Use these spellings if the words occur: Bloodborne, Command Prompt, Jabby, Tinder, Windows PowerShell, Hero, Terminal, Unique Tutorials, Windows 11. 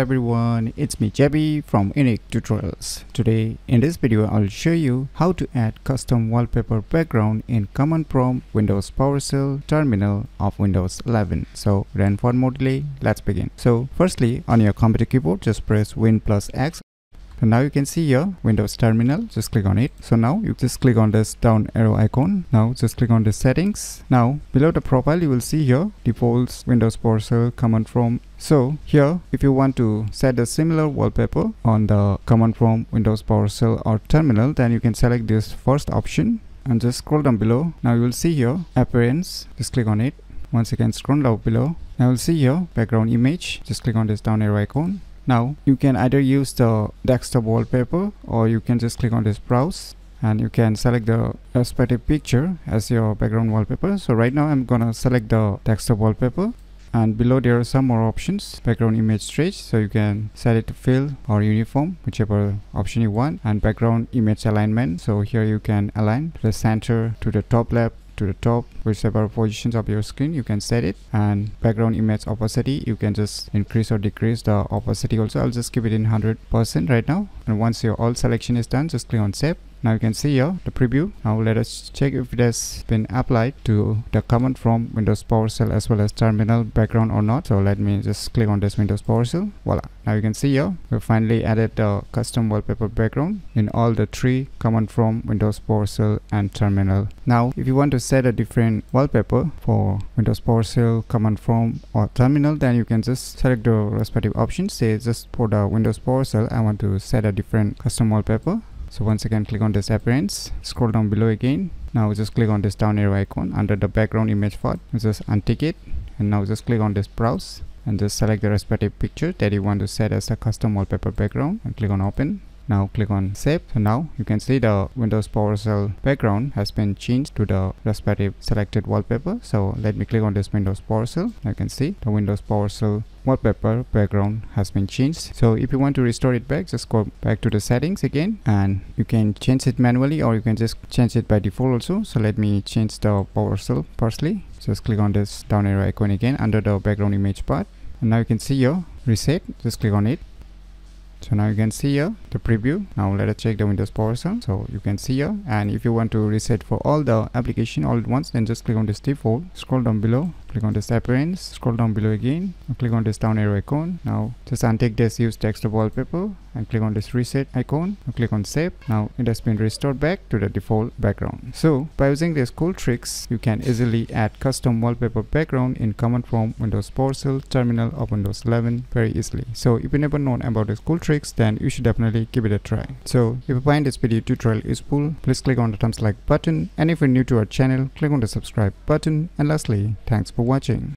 Hello everyone, it's me Jabby from Unique Tutorials. Today in this video I'll show you how to add custom wallpaper background in Command Prompt Windows PowerShell terminal of Windows 11. So run for more delay, let's begin. So firstly, on your computer keyboard just press Win+X. So now you can see your Windows terminal, just click on it. So now you just click on this down arrow icon. Now just click on the settings. Now below the profile you will see here defaults, Windows PowerShell, Command Prompt. So here if you want to set a similar wallpaper on the Command Prompt, Windows PowerShell or terminal, then you can select this first option and just scroll down below. Now you will see here appearance, just click on it. Once again scroll down below. Now you will see here background image, just click on this down arrow icon. Now you can either use the desktop wallpaper or you can just click on this browse and you can select the respective picture as your background wallpaper. So right now I'm gonna select the desktop wallpaper, and below there are some more options. Background image stretch, so you can set it to fill or uniform, whichever option you want. And background image alignment, so here you can align to the center, to the top left, to the top, whichever positions of your screen you can set it. And background image opacity, you can just increase or decrease the opacity also. I'll just keep it in 100% right now, and once your all selection is done just click on save. Now you can see here the preview. Now let us check if it has been applied to the Command Prompt, Windows PowerShell as well as terminal background or not. So let me just click on this Windows PowerShell. Voila, now you can see here we finally added the custom wallpaper background in all the three Command Prompt, Windows PowerShell and terminal. Now if you want to set a different wallpaper for Windows PowerShell, Command Prompt or terminal, then you can just select the respective options. Say just for the Windows PowerShell I want to set a different custom wallpaper. So once again click on this appearance, scroll down below again. Now just click on this down arrow icon under the background image font, just untick it, and now just click on this browse and just select the respective picture that you want to set as a custom wallpaper background and click on open. Now click on save. So now you can see the Windows PowerShell background has been changed to the respective selected wallpaper. So let me click on this Windows PowerShell. Now you can see the Windows PowerShell wallpaper background has been changed. So if you want to restore it back, just go back to the settings again and you can change it manually or you can just change it by default also. So let me change the PowerShell firstly. Just click on this down arrow icon again under the background image part. And now you can see your reset. Just click on it. So now you can see here the preview. Now let us check the Windows PowerShell. So you can see here, and if you want to reset for all the application all at once, then just click on this default, scroll down below, click on this appearance, scroll down below again, click on this down arrow icon. Now just untick this use desktop wallpaper and click on this reset icon, click on save. Now it has been restored back to the default background. So by using these cool tricks you can easily add custom wallpaper background in Command Prompt, Windows PowerShell, terminal of Windows 11 very easily. So if you never known about these cool tricks, then you should definitely give it a try. So if you find this video tutorial useful, please click on the thumbs like button, and if you're new to our channel click on the subscribe button, and lastly thanks for watching.